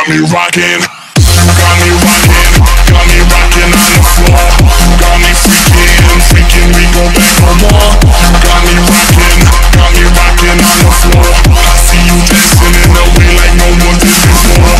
got me rockin', got me rockin', got me rockin' on the floor. Got me freakin', freakin', we go back for more. Got me rockin' on the floor. I see you dancing in the way like no one did before.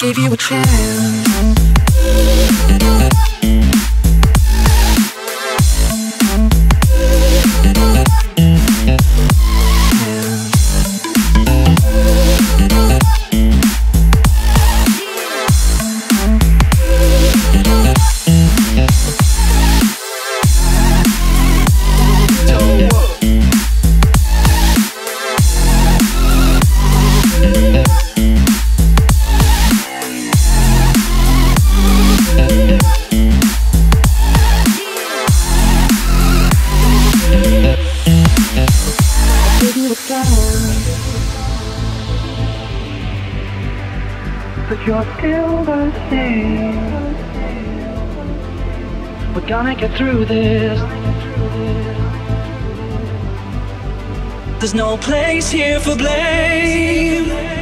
Give you a chance. But you're still the same. We're gonna get through this. There's no place here for blame.